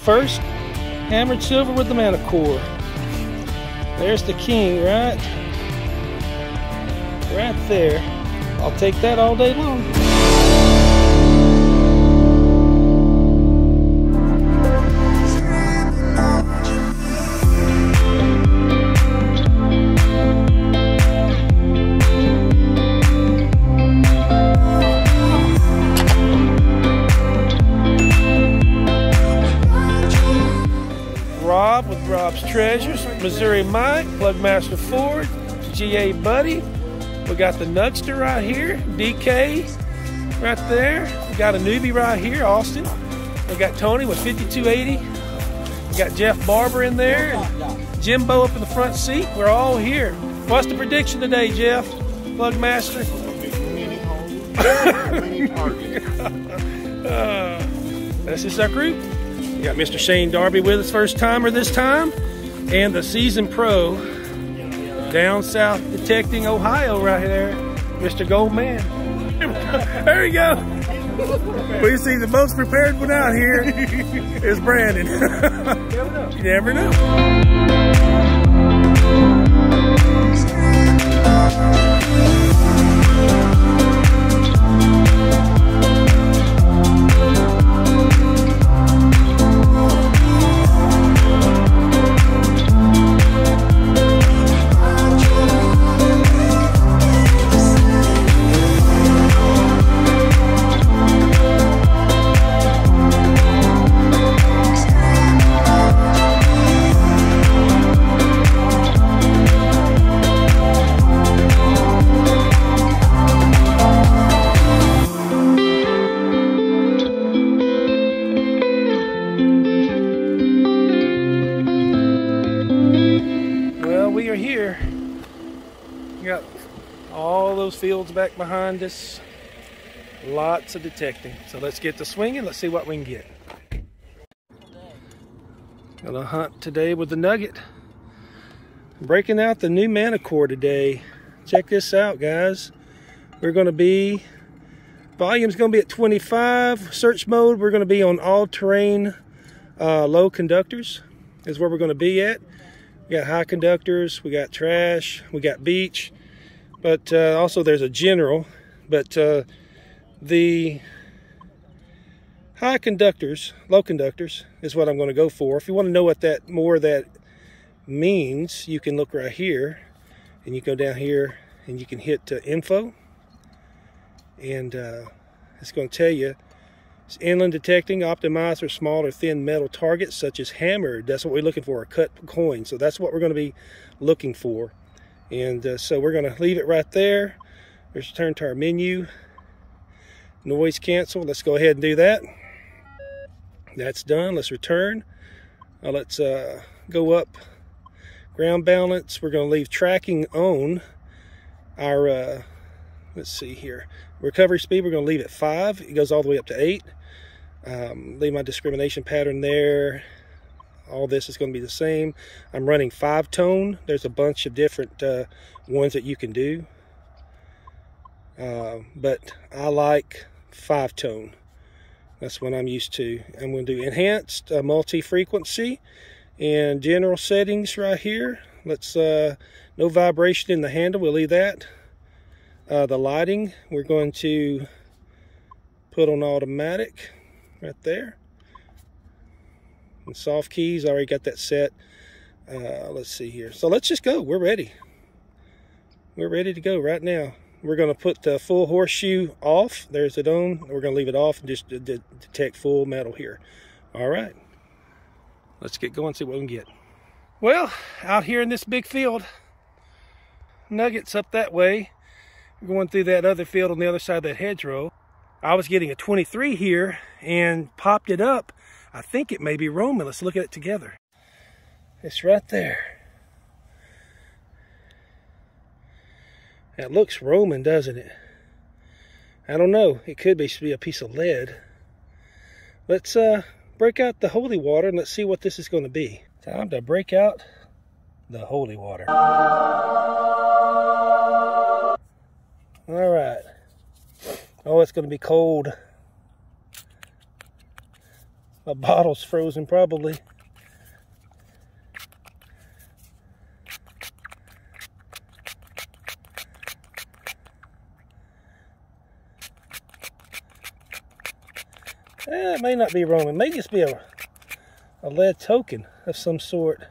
First, hammered silver with the Manticore. There's the king, right there. I'll take that all day long. Rob with Rob's Treasures, Missouri Mike, Plugmaster Ford, GA Buddy. We got the Nugster right here, DK right there. We got a newbie right here, Austin. We got Tony with 5280. We got Jeff Barber in there. And Jimbo up in the front seat. We're all here. What's the prediction today, Jeff? Plugmaster? That's just our group. We got Mr. Shane Darby with us, first timer this time, and the seasoned pro. Down south detecting Ohio right there, Mr. Goldman. There you go. We see the most prepared one out here is Brandon. Never know. You never know. Fields back behind us, lots of detecting. So let's get to swinging. Let's see what we can get. Gonna hunt today with the nugget. Breaking out the new Manticore today. Check this out, guys. We're gonna be, volume's gonna be at 25. Search mode, we're gonna be on all-terrain low conductors is where we're gonna be at. We got high conductors, we got trash, we got beach. But also there's a general, but the high conductors, low conductors is what I'm going to go for. If you want to know what that more that means, you can look right here and you go down here and you can hit info, and it's going to tell you it's inland detecting, optimized for small or thin metal targets such as hammered. That's what we're looking for, a cut coin. So that's what we're going to be looking for. And so we're going to leave it right there. Let's turn to our menu. Noise cancel. Let's go ahead and do that. That's done. Let's return. Now let's go up. Ground balance. We're going to leave tracking on. Our, let's see here. Recovery speed, we're going to leave at 5. It goes all the way up to 8. Leave my discrimination pattern there. All this is going to be the same. I'm running 5-tone. There's a bunch of different ones that you can do. But I like 5-tone. That's what I'm used to. I'm going to do enhanced, multi-frequency, and general settings right here. Let's, no vibration in the handle. We'll leave that. The lighting, we're going to put on automatic right there. And soft keys, already got that set. Let's see here. So let's just go. We're ready. We're ready to go right now. We're going to put the full horseshoe off. There's it on. We're going to leave it off and just detect full metal here. All right. Let's get going, see what we can get. Well, out here in this big field, nuggets up that way. We're going through that other field on the other side of that hedgerow. I was getting a 23 here and popped it up. I think it may be Roman. Let's look at it together. It's right there. That looks Roman, doesn't it? I don't know. It could be a piece of lead. Let's break out the holy water and let's see what this is going to be. Time to break out the holy water. All right. Oh, it's going to be cold. My bottle's frozen probably. Eh, it may not be Roman. It may just be a lead token of some sort.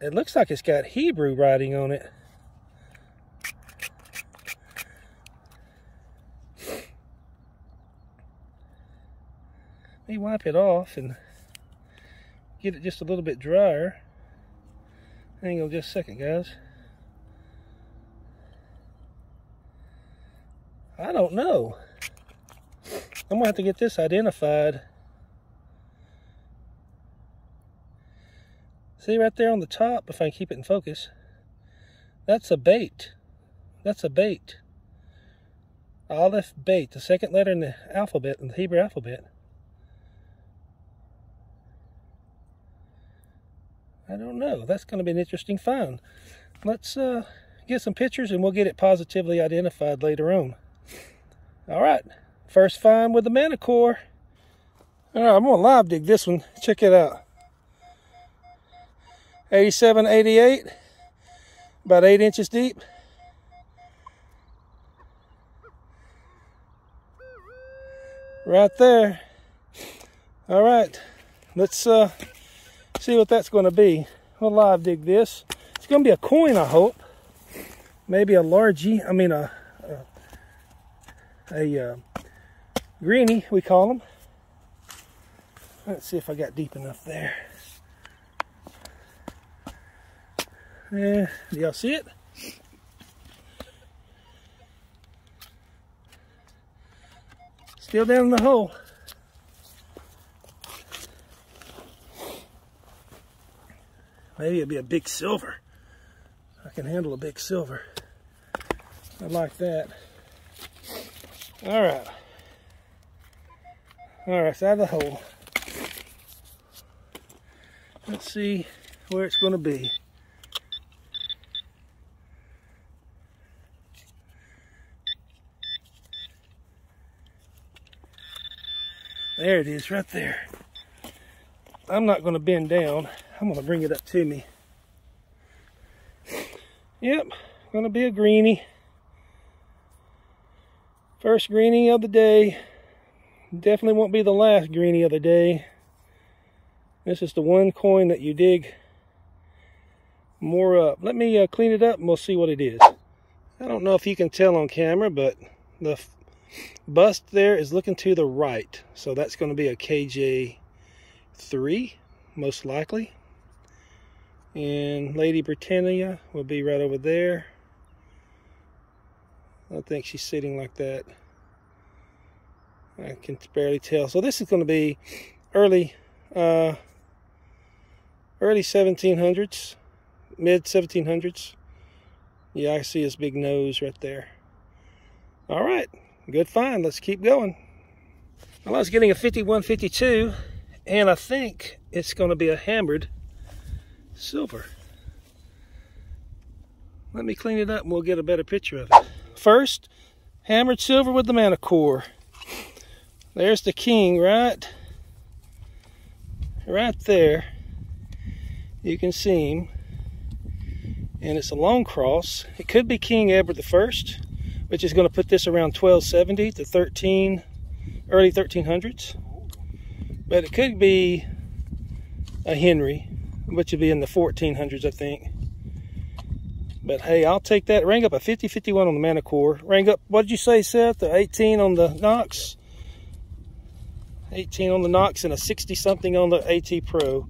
It looks like it's got Hebrew writing on it. Let me wipe it off and get it just a little bit drier. Hang on just a second, guys. I don't know. I'm gonna have to get this identified. See right there on the top, if I can keep it in focus, that's a bait. That's a bait. Aleph bait, the second letter in the alphabet, in the Hebrew alphabet. I don't know. That's going to be an interesting find. Let's get some pictures and we'll get it positively identified later on. All right, first find with the Manticore. All right, I'm gonna live dig this one. Check it out. 87, 88, about 8 inches deep. Right there. All right, let's see what that's gonna be. We'll live dig this. It's gonna be a coin, I hope. Maybe a largie, I mean a greenie, we call them. Let's see if I got deep enough there. Yeah, do y'all see it? Still down in the hole. Maybe it'll be a big silver. I can handle a big silver. I like that. All right. All right, it's out of the hole. Let's see where it's going to be. There it is, right there. I'm not going to bend down. I'm going to bring it up to me. Yep, going to be a greenie. First greenie of the day. Definitely won't be the last greenie of the day. This is the one coin that you dig more up. Let me clean it up and we'll see what it is. I don't know if you can tell on camera, but the bust there is looking to the right. So that's going to be a KJ3, most likely. And Lady Britannia will be right over there. I think she's sitting like that. I can barely tell. So this is going to be early 1700s, mid 1700s. Yeah, I see his big nose right there. All right, good find. Let's keep going. Well, I was getting a 5152, and I think it's going to be a hammered silver. Let me clean it up, and we'll get a better picture of it. First, hammered silver with the Manticore. There's the king, right there. You can see him, and it's a long cross. It could be King Edward I, which is going to put this around 1270 to early 1300s. But it could be a Henry, which would be in the 1400s, I think. But hey, I'll take that. Rang up a 50-51 on the Manticore. Rang up, what did you say, Seth? A 18 on the Nox. 18 on the Nox and a 60-something on the AT Pro.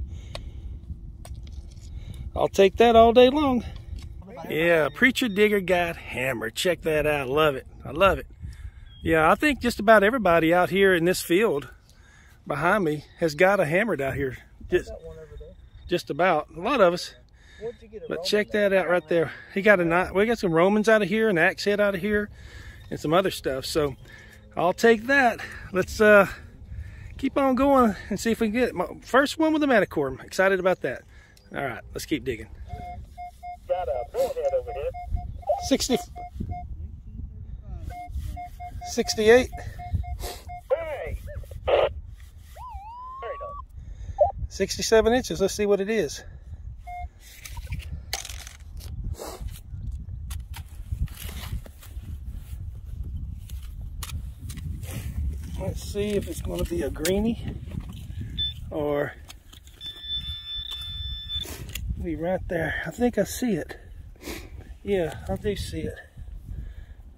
I'll take that all day long. Yeah, Preacher Digger got hammered. Check that out. I love it. I love it. Yeah, I think just about everybody out here in this field behind me has got a hammered out here. Just about. A lot of us. But check that out right there. He got a knife. We got some Romans out of here, an axe head out of here, and some other stuff. So I'll take that. Let's keep on going and see if we can get it. My first one with the Manticore. I'm excited about that. All right, let's keep digging. Got a bullhead over here. 68. 67 inches. Let's see what it is. Let's see if it's going to be a greenie or be right there. I think I see it. Yeah, I do see it.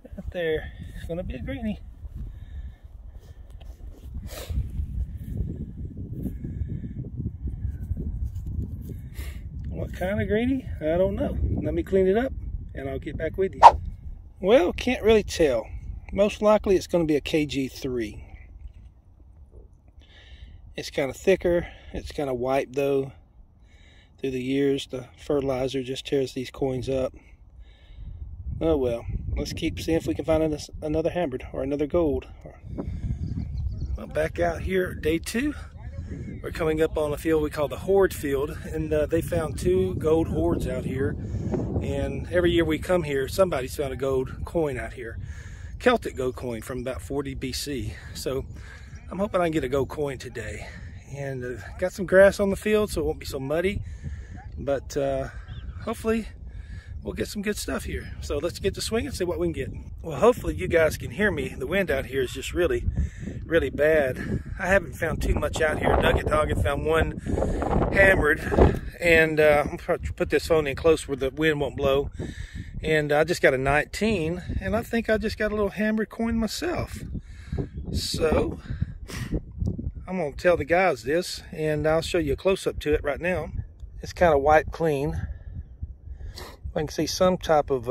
Right there. It's going to be a greenie. What kind of greenie? I don't know. Let me clean it up and I'll get back with you. Well, can't really tell. Most likely it's going to be a KG3. It's kind of thicker. It's kind of white though. Through the years, the fertilizer just tears these coins up. Oh well, let's keep seeing if we can find another hammered or another gold. Well, back out here, day two. We're coming up on a field we call the Hoard Field, and they found two gold hoards out here. And every year we come here, somebody's found a gold coin out here. Celtic gold coin from about 40 BC. So I'm hoping I can get a gold coin today. And got some grass on the field, so it won't be so muddy. But hopefully we'll get some good stuff here. So let's get to swing and see what we can get. Well, hopefully you guys can hear me. The wind out here is just really bad. I haven't found too much out here. Nugget Dog had found one hammered, and I'm going to put this phone in close where the wind won't blow. And I just got a 19, and I think I just got a little hammered coin myself. So I'm going to tell the guys this, and I'll show you a close-up to it right now. It's kind of wiped clean. I can see some type of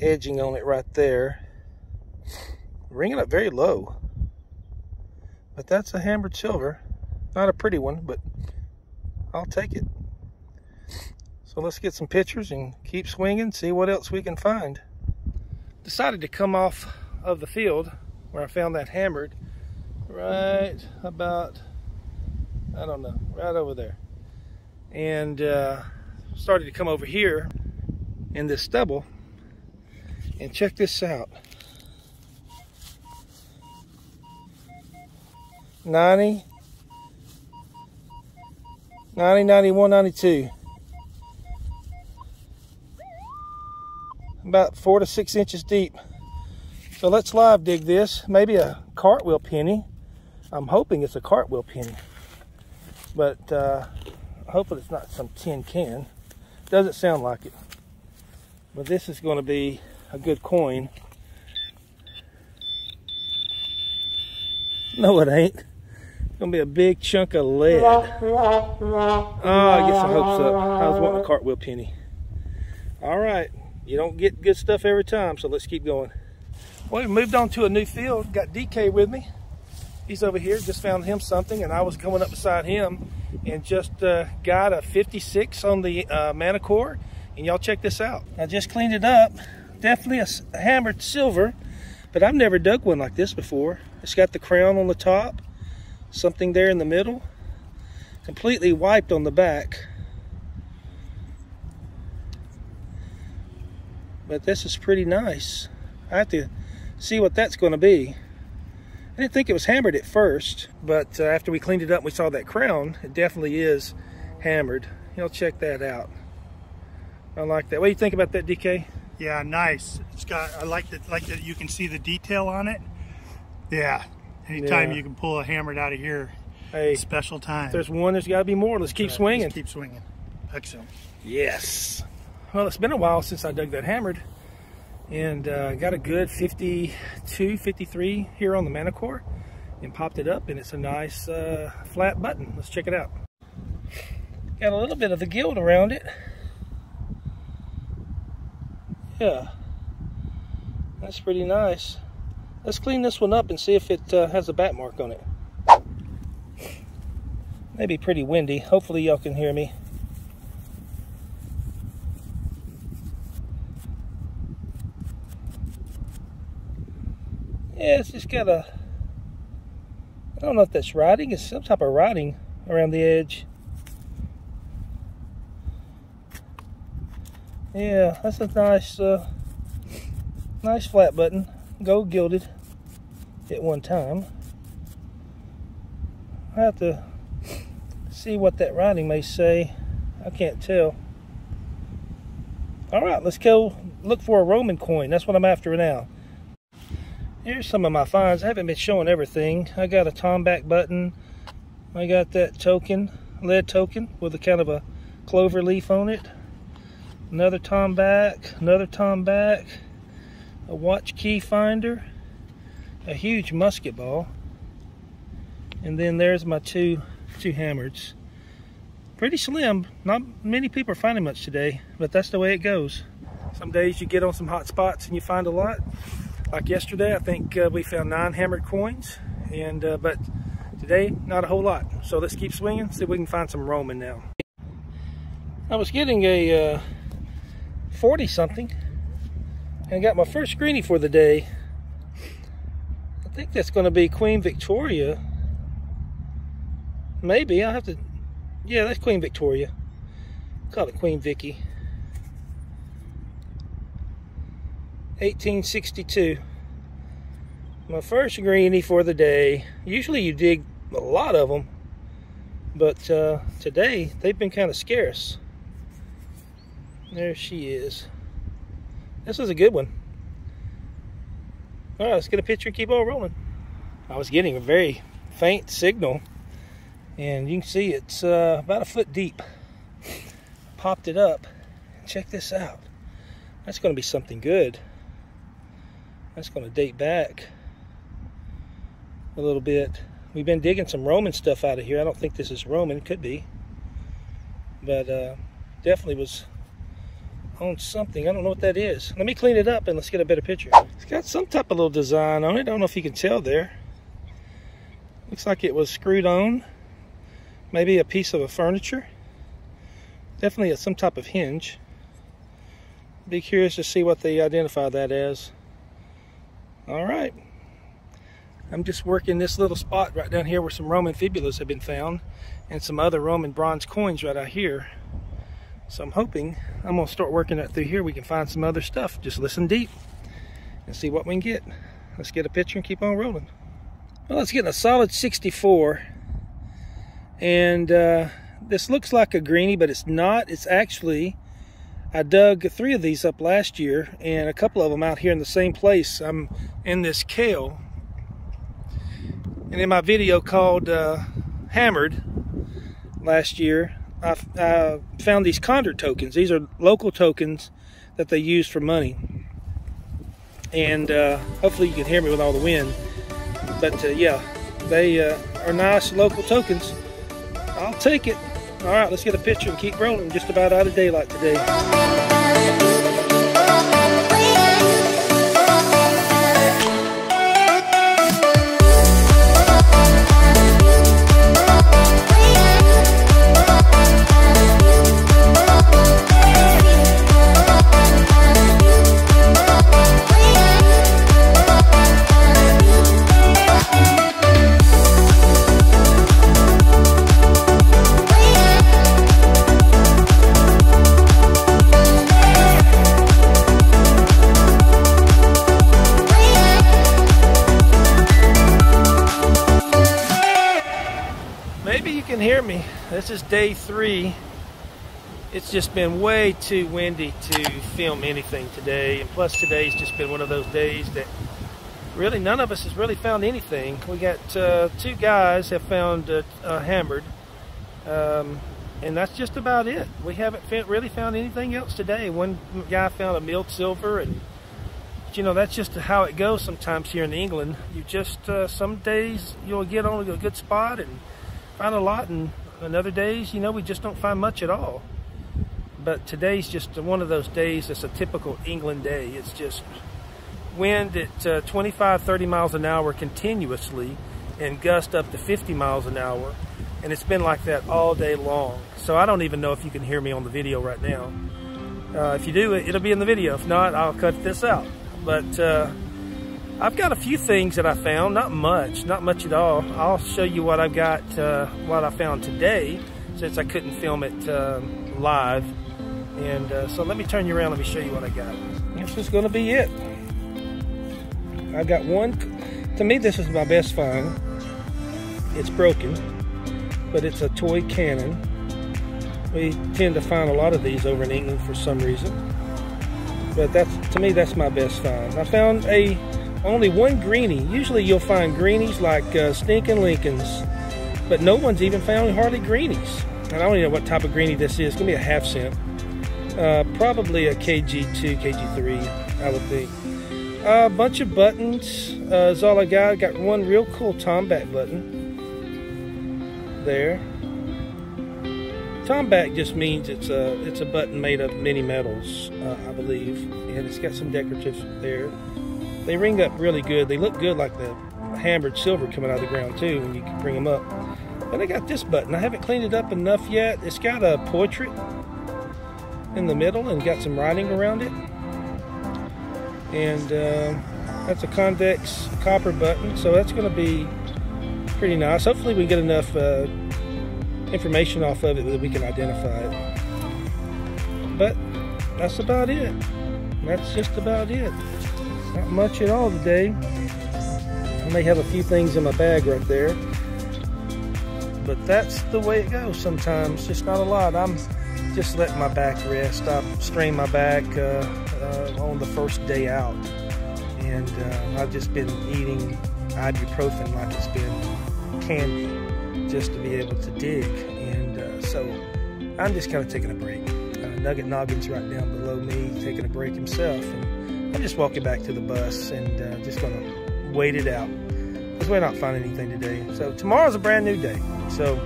edging on it right there. Ringing up very low. But that's a hammered silver. Not a pretty one, but I'll take it. So let's get some pictures and keep swinging, see what else we can find. Decided to come off of the field where I found that hammered right about, I don't know, right over there. And started to come over here in this stubble, and check this out. 90, 91, 92. About 4 to 6 inches deep. So let's live dig this. Maybe a cartwheel penny. I'm hoping it's a cartwheel penny. But hoping it's not some tin can. Doesn't sound like it. But this is going to be a good coin. No, it ain't. It's going to be a big chunk of lead. Oh, I get some hopes up. I was wanting a cartwheel penny. All right. You don't get good stuff every time, so let's keep going. Well, we moved on to a new field. Got DK with me. He's over here. Just found him something, and I was coming up beside him and just got a 56 on the Manticore. And y'all check this out. I just cleaned it up. Definitely a hammered silver, but I've never dug one like this before. It's got the crown on the top, something there in the middle, completely wiped on the back. But this is pretty nice. I have to see what that's going to be. I didn't think it was hammered at first, but after we cleaned it up and we saw that crown, it definitely is hammered. Y'all check that out. I like that. What do you think about that, DK? Yeah, nice. It's got, I like that you can see the detail on it. Yeah, anytime you can pull a hammered out of here, hey, it's a special time. If there's one, there's got to be more. Let's keep swinging. Let's keep swinging. Excellent. Yes. Well, it's been a while since I dug that hammered, and got a good 52, 53 here on the Manticore, and popped it up, and it's a nice flat button. Let's check it out. Got a little bit of the gild around it. Yeah, that's pretty nice. Let's clean this one up and see if it has a bat mark on it. Maybe pretty windy. Hopefully y'all can hear me. Yeah, it's just got a, I don't know if that's writing. It's some type of writing around the edge. Yeah, that's a nice, nice flat button, gold gilded at one time. I have to see what that writing may say. I can't tell. All right, let's go look for a Roman coin. That's what I'm after now. Here's some of my finds. I haven't been showing everything. I got a Tombak button. I got that token, lead token with a kind of a clover leaf on it. Another Tombak, another Tombak, a watch key finder, a huge musket ball, and then there's my two Hammereds. Pretty slim. Not many people are finding much today, but that's the way it goes. Some days you get on some hot spots and you find a lot. Like yesterday, I think we found 9 Hammered coins, and but today not a whole lot. So let's keep swinging. See if we can find some Roman now. I was getting a 40 something and got my first greenie for the day. I think that's going to be Queen Victoria. Maybe I'll have to, yeah, that's Queen Victoria. Call it Queen Vicky. 1862. My first greenie for the day. Usually you dig a lot of them, but today they've been kind of scarce. There she is. This is a good one. All right, let's get a picture and keep on rolling. I was getting a very faint signal, and you can see it's about a foot deep. Popped it up. Check this out. That's going to be something good. That's going to date back a little bit. We've been digging some Roman stuff out of here. I don't think this is Roman. It could be. But definitely was on something. I don't know what that is. Let me clean it up and let's get a better picture. It's got some type of little design on it. I don't know if you can tell there. Looks like it was screwed on. Maybe a piece of a furniture. Definitely some type of hinge. Be curious to see what they identify that as. All right. I'm just working this little spot right down here where some Roman fibulas have been found and some other Roman bronze coins right out here. So I'm hoping I'm going to start working that through here. We can find some other stuff. Just listen deep and see what we can get. Let's get a picture and keep on rolling. Well, it's getting a solid 64. And this looks like a greenie, but it's not. It's actually, I dug 3 of these up last year and a couple of them out here in the same place. I'm in this kale. And in my video called Hammered last year, I found these conder tokens. These are local tokens that they use for money. And hopefully you can hear me with all the wind. But yeah, they are nice local tokens. I'll take it. All right, let's get a picture and keep rolling. Just about out of daylight today. This is day 3. It's just been way too windy to film anything today, and plus today's just been one of those days that really none of us has really found anything. We got 2 guys have found Hammered, and that's just about it. We haven't really found anything else today. One guy found a milled silver, and you know, that's just how it goes sometimes here in England. You just some days you'll get on a good spot and find a lot, and on other days, you know, we just don't find much at all. But today's just one of those days that's a typical England day. It's just wind at 25-30 miles an hour continuously and gust up to 50 miles an hour. And it's been like that all day long. So I don't even know if you can hear me on the video right now. If you do, it'll be in the video. If not, I'll cut this out. But I've got a few things that I found, not much at all. I'll show you what I've got, what I found today, since I couldn't film it live. And so let me turn you around, let me show you what I got. This is gonna be it. I got one, to me this is my best find. It's broken, but it's a toy cannon. We tend to find a lot of these over in England for some reason. But that's, to me, that's my best find. I found only one greenie. Usually you'll find greenies like Stinkin' Lincolns, but no one's even found hardly greenies. And I don't even know what type of greenie this is. It's gonna be a half cent. Probably a KG2, KG3, I would think. A bunch of buttons is all I got. I got one real cool Tombak button there. Tombak just means it's a button made of many metals, I believe, and it's got some decoratives there. They ring up really good. They look good like the hammered silver coming out of the ground too when you bring them up. And I got this button. I haven't cleaned it up enough yet. It's got a portrait in the middle and got some writing around it. And that's a convex copper button, so that's going to be pretty nice. Hopefully we get enough information off of it that we can identify it. But that's about it. That's just about it. Not much at all today. I may have a few things in my bag right there, but that's the way it goes sometimes. Just not a lot. I'm just letting my back rest. I strained my back on the first day out, and I've just been eating ibuprofen like it's been candy, just to be able to dig, and so I'm just kind of taking a break. Nugget Noggin's right down below me taking a break himself, and I'm just walking back to the bus and just gonna wait it out, because we're not finding anything today. So tomorrow's a brand new day, so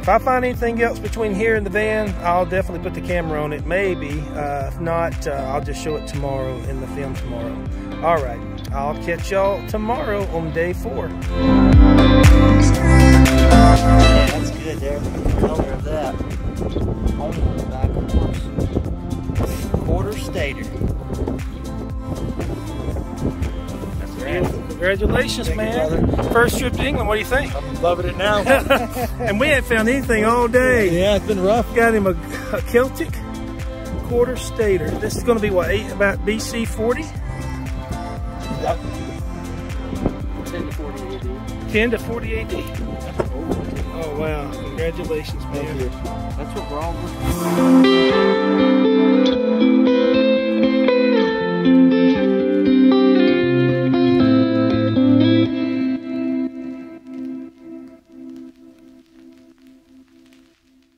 if I find anything else between here and the van, I'll definitely put the camera on it, maybe. If not, I'll just show it tomorrow in the film tomorrow. All right, I'll catch y'all tomorrow on day 4. Yeah, that's good there. Color of that. Only on the back of the horse. Quarter stater. That's beautiful. Congratulations, man. First trip to England. What do you think? I'm loving it now. And we ain't found anything all day. Yeah, it's been rough. Got him a Celtic quarter stater. This is going to be what, about BC 40? Yep. 10 to 40 AD. 10 to 40 AD. Oh wow, congratulations, man. That's what we're all looking for.